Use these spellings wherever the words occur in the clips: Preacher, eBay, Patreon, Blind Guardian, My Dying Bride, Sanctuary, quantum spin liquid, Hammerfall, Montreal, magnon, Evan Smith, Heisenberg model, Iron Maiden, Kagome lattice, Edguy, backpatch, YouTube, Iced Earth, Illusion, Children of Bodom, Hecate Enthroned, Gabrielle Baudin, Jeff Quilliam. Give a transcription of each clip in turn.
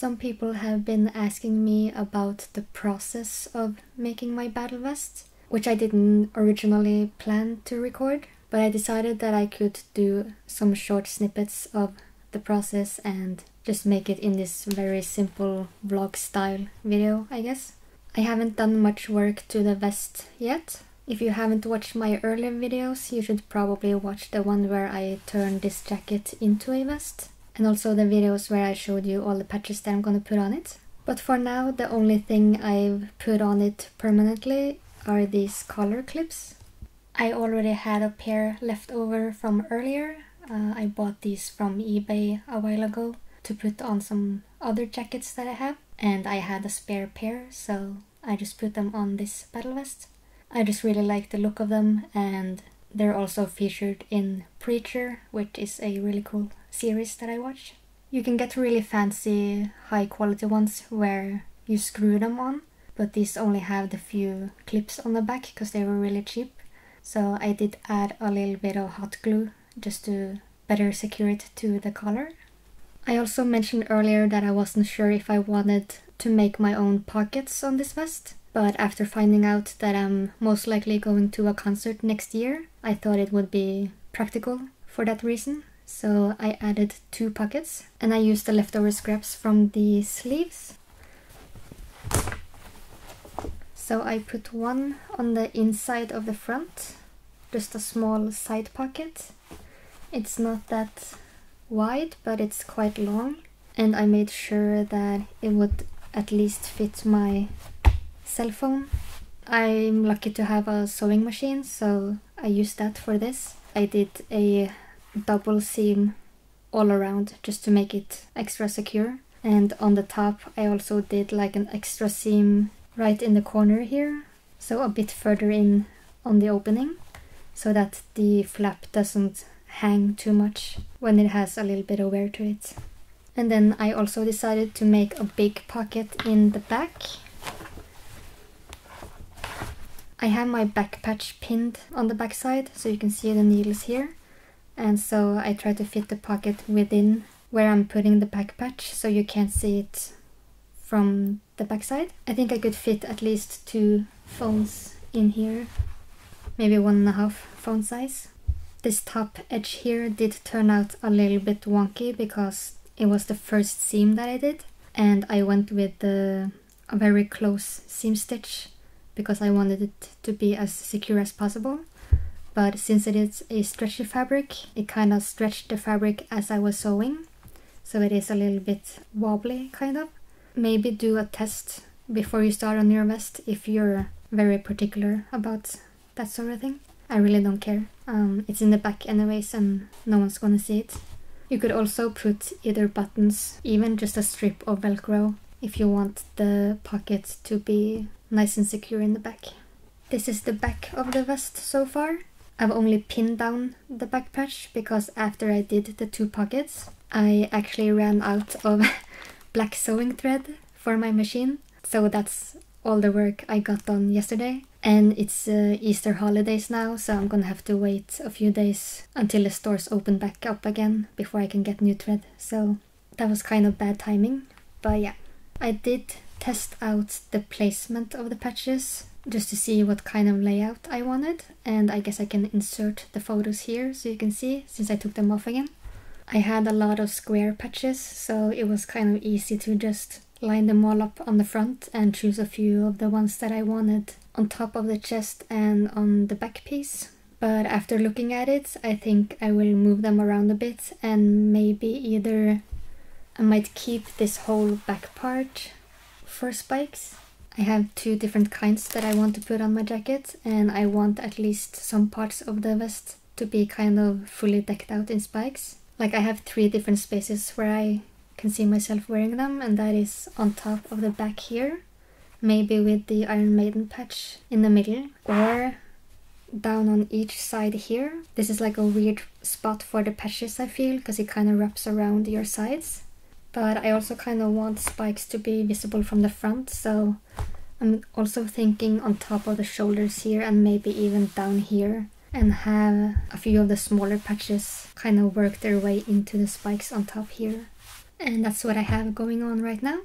Some people have been asking me about the process of making my battle vest, which I didn't originally plan to record, but I decided that I could do some short snippets of the process and just make it in this very simple vlog style video, I guess. I haven't done much work to the vest yet. If you haven't watched my earlier videos, you should probably watch the one where I turned this jacket into a vest, and also the videos where I showed you all the patches that I'm gonna put on it. But for now, the only thing I've put on it permanently are these collar clips. I already had a pair left over from earlier. I bought these from eBay a while ago to put on some other jackets that I have, and I had a spare pair, so I just put them on this battle vest. I just really like the look of them, and they're also featured in Preacher, which is a really cool series that I watch. You can get really fancy, high quality ones where you screw them on, but these only have the few clips on the back because they were really cheap. So I did add a little bit of hot glue just to better secure it to the collar. I also mentioned earlier that I wasn't sure if I wanted to make my own pockets on this vest. But after finding out that I'm most likely going to a concert next year, I thought it would be practical for that reason. So I added two pockets, and I used the leftover scraps from the sleeves. So I put one on the inside of the front, just a small side pocket. It's not that wide, but it's quite long, and I made sure that it would at least fit my cell phone. I'm lucky to have a sewing machine, so I used that for this. I did a double seam all around just to make it extra secure, and on the top I also did like an extra seam right in the corner here, so a bit further in on the opening, so that the flap doesn't hang too much when it has a little bit of wear to it. And then I also decided to make a big pocket in the back. I have my back patch pinned on the back side, so you can see the needles here. And so I try to fit the pocket within where I'm putting the back patch, so you can't see it from the back side. I think I could fit at least two phones in here, maybe 1.5 phone size. This top edge here did turn out a little bit wonky because it was the first seam that I did, and I went with a very close seam stitch, because I wanted it to be as secure as possible. But since it is a stretchy fabric, it kind of stretched the fabric as I was sewing, so it is a little bit wobbly, kind of. Maybe do a test before you start on your vest if you're very particular about that sort of thing. I really don't care. It's in the back anyways, and no one's gonna see it. You could also put either buttons, even just a strip of Velcro, if you want the pocket to be nice and secure in the back. This is the back of the vest so far. I've only pinned down the back patch because after I did the two pockets, I actually ran out of black sewing thread for my machine. So that's all the work I got done yesterday. And it's Easter holidays now, so I'm gonna have to wait a few days until the stores open back up again before I can get new thread. So that was kind of bad timing, but yeah. I did test out the placement of the patches just to see what kind of layout I wanted, and I guess I can insert the photos here so you can see, since I took them off again. I had a lot of square patches, so it was kind of easy to just line them all up on the front and choose a few of the ones that I wanted on top of the chest and on the back piece. But after looking at it, I think I will move them around a bit, and maybe either I might keep this whole back part for spikes. I have two different kinds that I want to put on my jacket, and I want at least some parts of the vest to be kind of fully decked out in spikes. Like, I have three different spaces where I can see myself wearing them, and that is on top of the back here, maybe with the Iron Maiden patch in the middle, or down on each side here. This is like a weird spot for the patches, I feel, because it kind of wraps around your sides. But I also kind of want spikes to be visible from the front, so I'm also thinking on top of the shoulders here, and maybe even down here, and have a few of the smaller patches kind of work their way into the spikes on top here. And that's what I have going on right now.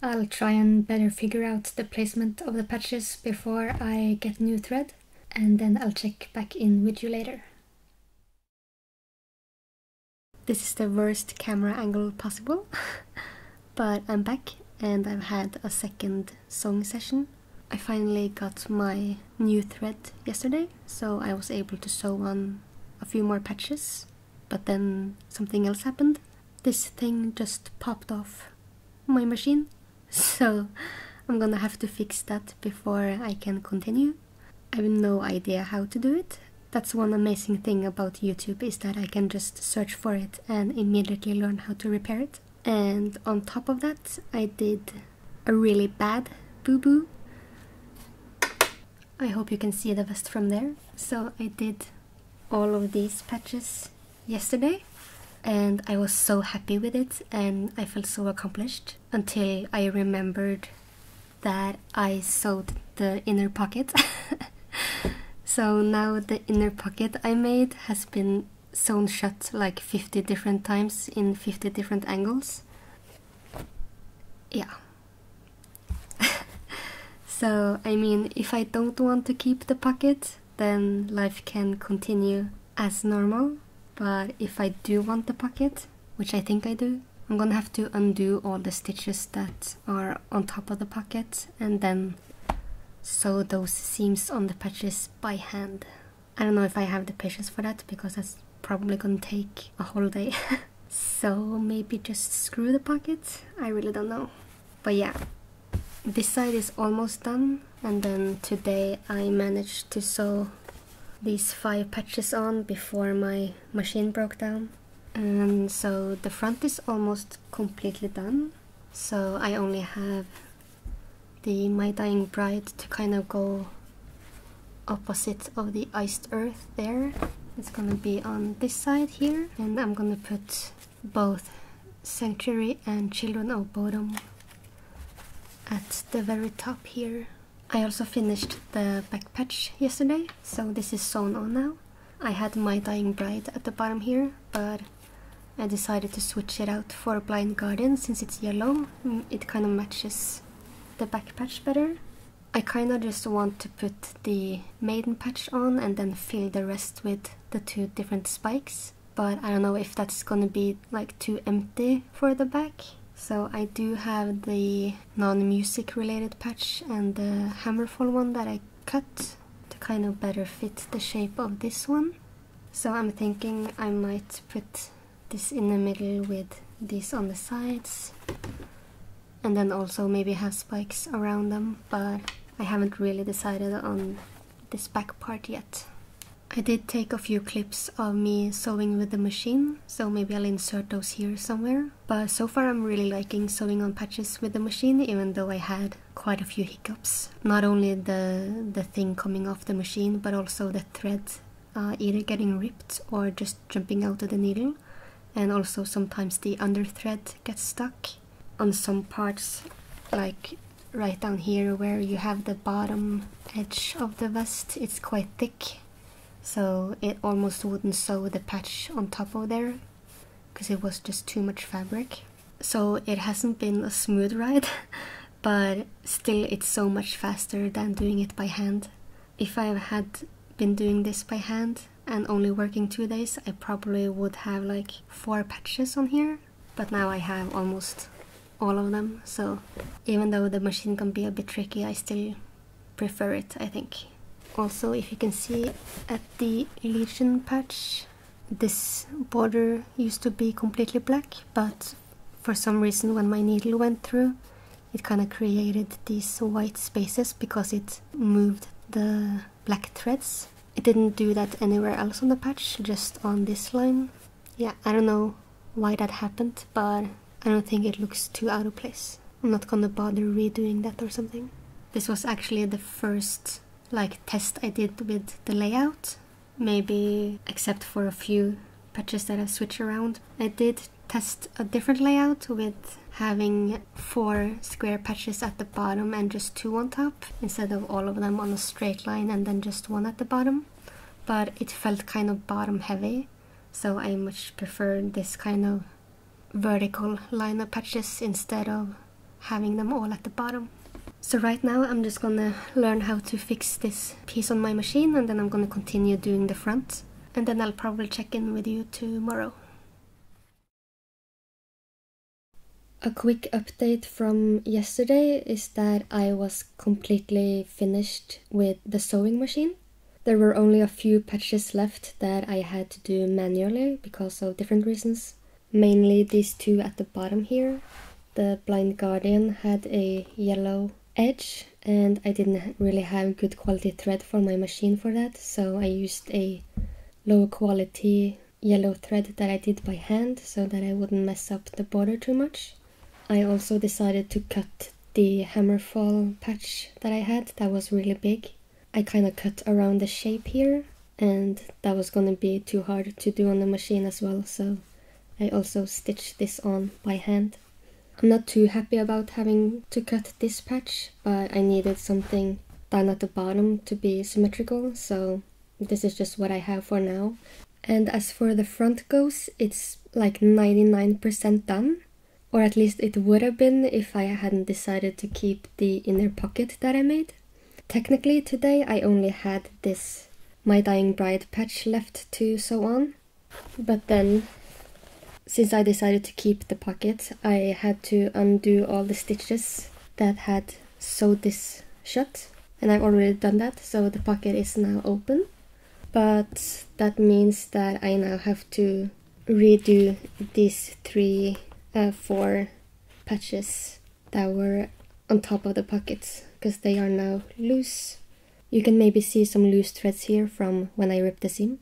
I'll try and better figure out the placement of the patches before I get new thread, and then I'll check back in with you later. This is the worst camera angle possible, but I'm back and I've had a second song session. I finally got my new thread yesterday, so I was able to sew on a few more patches, but then something else happened. This thing just popped off my machine, so I'm gonna have to fix that before I can continue. I have no idea how to do it. That's one amazing thing about YouTube, is that I can just search for it and immediately learn how to repair it. And on top of that, I did a really bad boo-boo. I hope you can see the vest from there. So I did all of these patches yesterday, and I was so happy with it and I felt so accomplished until I remembered that I sewed the inner pocket. So now the inner pocket I made has been sewn shut like 50 different times in 50 different angles. Yeah. So, I mean, if I don't want to keep the pocket, then life can continue as normal. But if I do want the pocket, which I think I do, I'm gonna have to undo all the stitches that are on top of the pocket and then sew those seams on the patches by hand. I don't know if I have the patience for that, because that's probably gonna take a whole day. So maybe just screw the pocket? I really don't know. But yeah, this side is almost done, and then today I managed to sew these 5 patches on before my machine broke down. And so the front is almost completely done, so I only have the My Dying Bride to kind of go opposite of the Iced Earth there. It's gonna be on this side here, and I'm gonna put both Sanctuary and Children of Bodom at the very top here. I also finished the back patch yesterday, so this is sewn on now. I had My Dying Bride at the bottom here, but I decided to switch it out for Blind Guardian since it's yellow. It kind of matches the back patch better. I kind of just want to put the Maiden patch on and then fill the rest with the 2 different spikes, but I don't know if that's gonna be like too empty for the back. So I do have the non-music related patch and the Hammerfall one that I cut to kind of better fit the shape of this one. So I'm thinking I might put this in the middle with these on the sides, and then also maybe have spikes around them, but I haven't really decided on this back part yet. I did take a few clips of me sewing with the machine, so maybe I'll insert those here somewhere. But so far I'm really liking sewing on patches with the machine, even though I had quite a few hiccups. Not only the thing coming off the machine, but also the thread either getting ripped or just jumping out of the needle. And also sometimes the under thread gets stuck on some parts, like right down here where you have the bottom edge of the vest. It's quite thick, so it almost wouldn't sew the patch on top of there because it was just too much fabric. So it hasn't been a smooth ride, but still it's so much faster than doing it by hand. If I had been doing this by hand and only working 2 days, I probably would have like 4 patches on here, but now I have almost all of them. So even though the machine can be a bit tricky, I still prefer it, I think. Also, if you can see at the Illusion patch, this border used to be completely black, but for some reason when my needle went through, it kind of created these white spaces because it moved the black threads. It didn't do that anywhere else on the patch, just on this line. Yeah, I don't know why that happened, but I don't think it looks too out of place. I'm not gonna bother redoing that or something. This was actually the first like test I did with the layout, maybe except for a few patches that I switched around. I did test a different layout with having 4 square patches at the bottom and just 2 on top, instead of all of them on a straight line and then just 1 at the bottom, but it felt kind of bottom heavy, so I much prefer this kind of vertical liner patches instead of having them all at the bottom. So right now I'm just gonna learn how to fix this piece on my machine, and then I'm gonna continue doing the front, and then I'll probably check in with you tomorrow. A quick update from yesterday is that I was completely finished with the sewing machine. There were only a few patches left that I had to do manually because of different reasons. Mainly these two at the bottom here. The Blind Guardian had a yellow edge and I didn't really have good quality thread for my machine for that, so I used a low quality yellow thread that I did by hand so that I wouldn't mess up the border too much. I also decided to cut the Hammerfall patch that I had that was really big. I kind of cut around the shape here, and that was gonna be too hard to do on the machine as well, so I also stitched this on by hand. I'm not too happy about having to cut this patch, but I needed something down at the bottom to be symmetrical, so this is just what I have for now. And as for the front goes, it's like 99% done. Or at least it would have been if I hadn't decided to keep the inner pocket that I made. Technically today I only had this My Dying Bride patch left to sew on. But then, since I decided to keep the pocket, I had to undo all the stitches that had sewed this shut. And I've already done that, so the pocket is now open. But that means that I now have to redo these four patches that were on top of the pockets, because they are now loose. You can maybe see some loose threads here from when I ripped the seam.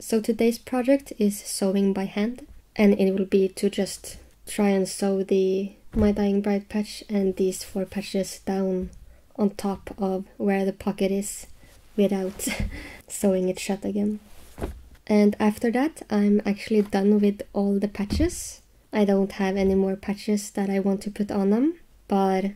So today's project is sewing by hand, and it will be to just try and sew the My Dying Bride patch and these four patches down on top of where the pocket is, without sewing it shut again. And after that, I'm actually done with all the patches. I don't have any more patches that I want to put on them, but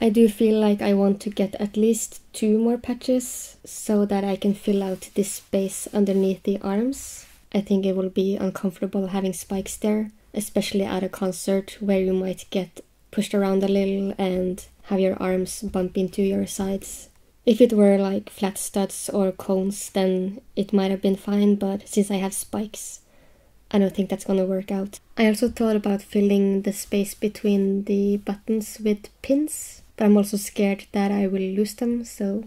I do feel like I want to get at least 2 more patches so that I can fill out this space underneath the arms. I think it will be uncomfortable having spikes there, especially at a concert where you might get pushed around a little and have your arms bump into your sides. If it were like flat studs or cones, then it might have been fine, but since I have spikes, I don't think that's gonna work out. I also thought about filling the space between the buttons with pins, but I'm also scared that I will lose them, so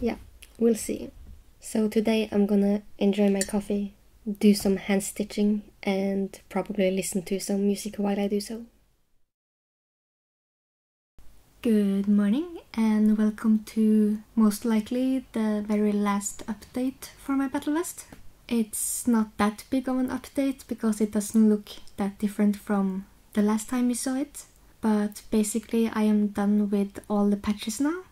yeah, we'll see. So today I'm gonna enjoy my coffee, do some hand stitching, and probably listen to some music while I do so. Good morning and welcome to most likely the very last update for my battle vest. It's not that big of an update because it doesn't look that different from the last time you saw it, but basically I am done with all the patches now.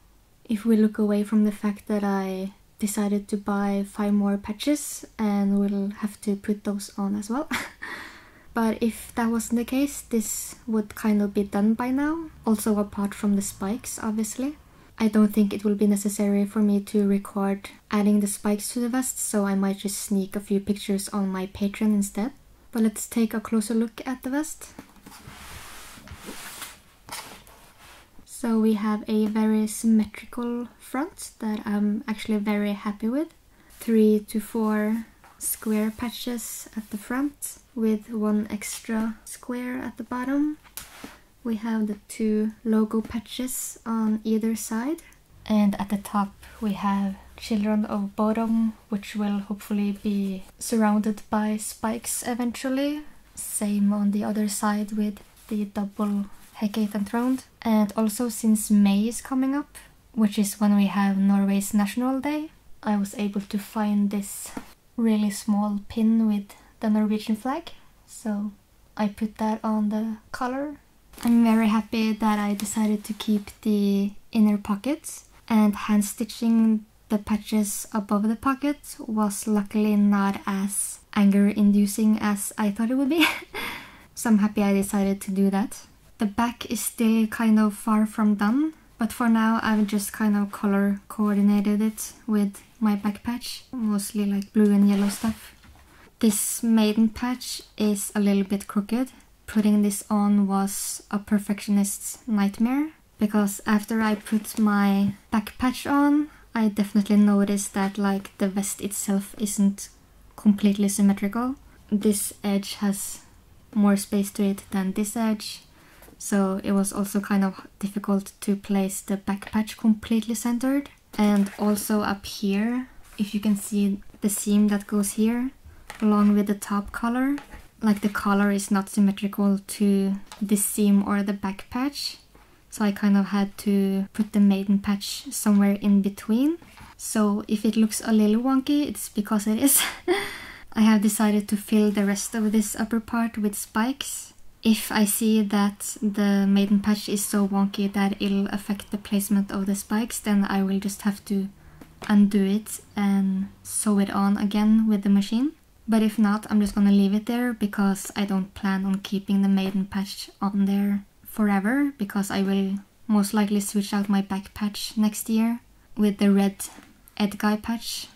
If we look away from the fact that I decided to buy 5 more patches and we'll have to put those on as well. But if that wasn't the case, this would kind of be done by now. Also apart from the spikes, obviously. I don't think it will be necessary for me to record adding the spikes to the vest, so I might just sneak a few pictures on my Patreon instead. But let's take a closer look at the vest. So we have a very symmetrical front that I'm actually very happy with. 3 to 4 square patches at the front, with 1 extra square at the bottom. We have the 2 logo patches on either side, and at the top we have Children of Bodom, which will hopefully be surrounded by spikes eventually. Same on the other side with the double Hecate enthroned. And also, since May is coming up, which is when we have Norway's National Day, I was able to find this really small pin with the Norwegian flag, so I put that on the collar. I'm very happy that I decided to keep the inner pockets, and hand stitching the patches above the pocket was luckily not as anger-inducing as I thought it would be, so I'm happy I decided to do that. The back is still kind of far from done, but for now I've just kind of color coordinated it with my back patch, mostly like blue and yellow stuff. This maiden patch is a little bit crooked, putting this on was a perfectionist's nightmare, because after I put my back patch on, I definitely noticed that like the vest itself isn't completely symmetrical. This edge has more space to it than this edge, so it was also kind of difficult to place the back patch completely centered. And also up here, if you can see the seam that goes here, along with the top collar, like the collar is not symmetrical to this seam or the back patch, so I kind of had to put the maiden patch somewhere in between. So if it looks a little wonky, it's because it is. I have decided to fill the rest of this upper part with spikes. If I see that the maiden patch is so wonky that it'll affect the placement of the spikes, then I will just have to undo it and sew it on again with the machine. But if not, I'm just gonna leave it there, because I don't plan on keeping the maiden patch on there forever, because I will most likely switch out my back patch next year with the red Edguy patch.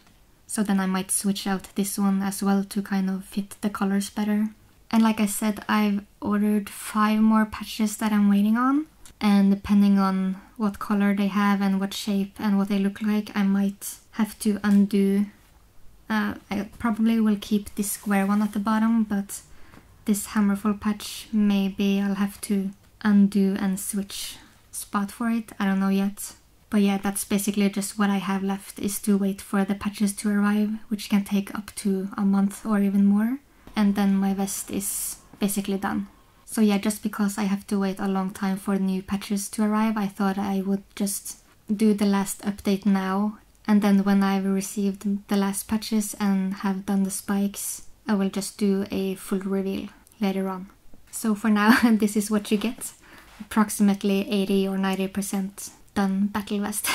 So then I might switch out this one as well to kind of fit the colors better. And like I said, I've ordered 5 more patches that I'm waiting on. And depending on what color they have and what shape and what they look like, I might have to undo. I probably will keep this square one at the bottom, but this Hammerfall patch, maybe I'll have to undo and switch spot for it. I don't know yet. But yeah, that's basically just what I have left, is to wait for the patches to arrive, which can take up to a month or even more. And then my vest is basically done. So yeah, just because I have to wait a long time for new patches to arrive, I thought I would just do the last update now. And then when I've received the last patches and have done the spikes, I will just do a full reveal later on. So for now, this is what you get. Approximately 80 or 90%. Done battle vest.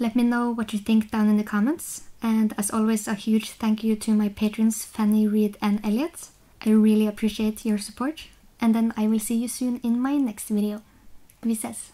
Let me know what you think down in the comments, and as always, a huge thank you to my patrons Fanny, Reed and Elliot. I really appreciate your support, and then I will see you soon in my next video. Vi ses!